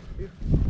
sir.